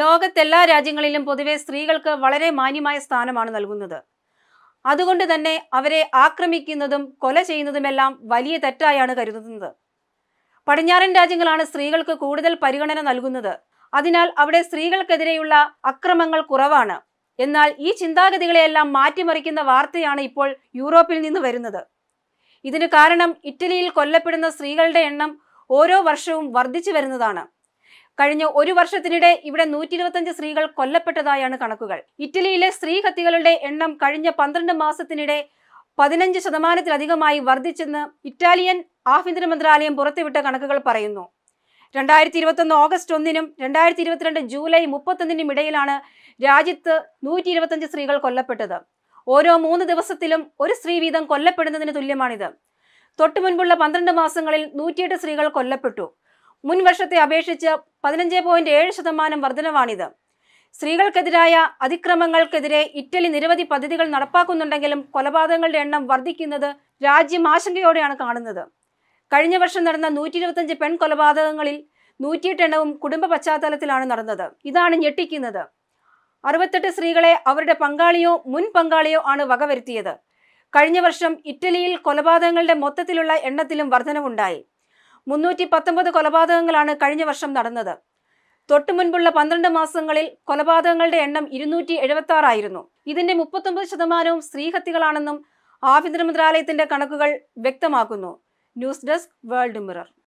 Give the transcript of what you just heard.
ലോകത്തെല്ലാ രാജ്യങ്ങളിലും പൊതുവെ സ്ത്രീകൾക്ക് വളരെ മാന്യമായ സ്ഥാനമാണ് നൽകുന്നത്. അതുകൊണ്ട് തന്നെ അവരെ ആക്രമിക്കുന്നതും കൊല ചെയ്യുന്നതുമെല്ലാം വലിയ തെറ്റായാണ് കരുതുന്നത്. പടിഞ്ഞാറൻ രാജ്യങ്ങളാണ് സ്ത്രീകൾക്ക് കൂടുതൽ പരിഗണന നൽകുന്നത്. അതിനാൽ അവിടെ സ്ത്രീകൾക്കെതിരെയുള്ള അക്രമങ്ങൾ കുറവാണ്. എന്നാൽ ഈ ചിന്താഗതികളെയെല്ലാം മാറ്റിമറിക്കുന്ന വാർത്തയാണ് ഇപ്പോൾ യൂറോപ്പിൽ നിന്ന് വരുന്നത്. ഇതിന് കാരണം ഇറ്റലിയിൽ കൊല്ലപ്പെടുന്ന സ്ത്രീകളുടെ എണ്ണം ഓരോ വർഷവും വർദ്ധിച്ചു വരുന്നതാണ്. കഴിഞ്ഞ ഒരു വർഷത്തിനിടെ ഇവിടെ 125 സ്ത്രീകൾ കൊല്ലപ്പെട്ടതായാണ് കണക്കുകൾ. ഇറ്റലിയിലെ സ്ത്രീ ഹത്യകളുടെ എണ്ണം കഴിഞ്ഞ 12 മാസത്തിനിടെ 15% വർദ്ധിച്ചെന്ന് ഇറ്റാലിയൻ ആഭ്യന്തര മന്ത്രാലയം പുറത്തുവിട്ട കണക്കുകൾ പറയുന്നു. 2021 August 1-നും 2022 July 31-നും ഇടയിലാണ് രാജ്യത്ത് 125 സ്ത്രീകൾ കൊല്ലപ്പെട്ടത്. ഓരോ 3 ദിവസത്തിലും ഒരു സ്ത്രീ വീതം കൊല്ലപ്പെടുന്നതിന് തുല്യമാണിത്. തൊട്ടുമുൻപുള്ള 12 മാസങ്ങളിൽ 108 സ്ത്രീകൾ കൊല്ലപ്പെട്ടു. മുൻ വർഷത്തെ അപേക്ഷിച്ച് 15.7% വർധനവാണിത്. സ്ത്രീകൾക്കെതിരായ അതിക്രമങ്ങൾക്കെതിരെ ഇറ്റലി നിരവധി പദ്ധതികൾ നടപ്പാക്കുന്നുണ്ടെങ്കിലും കൊലപാതകങ്ങളുടെ എണ്ണം വർദ്ധിക്കുന്നത് രാജ്യം ആശങ്കയോടെയാണ് കാണുന്നത്. കഴിഞ്ഞ വർഷം നടന്ന 125 പെൺകൊലപാതകങ്ങളിൽ 108 എണ്ണവും കുടുംബ പശ്ചാത്തലത്തിലാണ് നടന്നത്. ഇതാണ് ഞെട്ടിക്കുന്നത്. 68 സ്ത്രീകളെ അവരുടെ പങ്കാളിയോ മുൻ പങ്കാളിയോ ആണ് വകവരുത്തിയത്. കഴിഞ്ഞ വർഷം ഇറ്റലിയിൽ കൊലപാതകങ്ങളുടെ മൊത്തത്തിലുള്ള എണ്ണത്തിലും വർധനവുണ്ടായി. 319 കൊലപാതകങ്ങളാണ് കഴിഞ്ഞ വർഷം നടന്നത്. തൊട്ടു മുൻപുള്ള 12 മാസങ്ങളിൽ കൊലപാതകങ്ങളുടെ എണ്ണം 276 ആയിരുന്നു. ഇതിന്റെ 39% സ്ത്രീഹത്യകളാണെന്നും ആഭ്യന്തര മന്ത്രാലയത്തിന്റെ കണക്കുകൾ വ്യക്തമാക്കുന്നു. News desk, World mirror.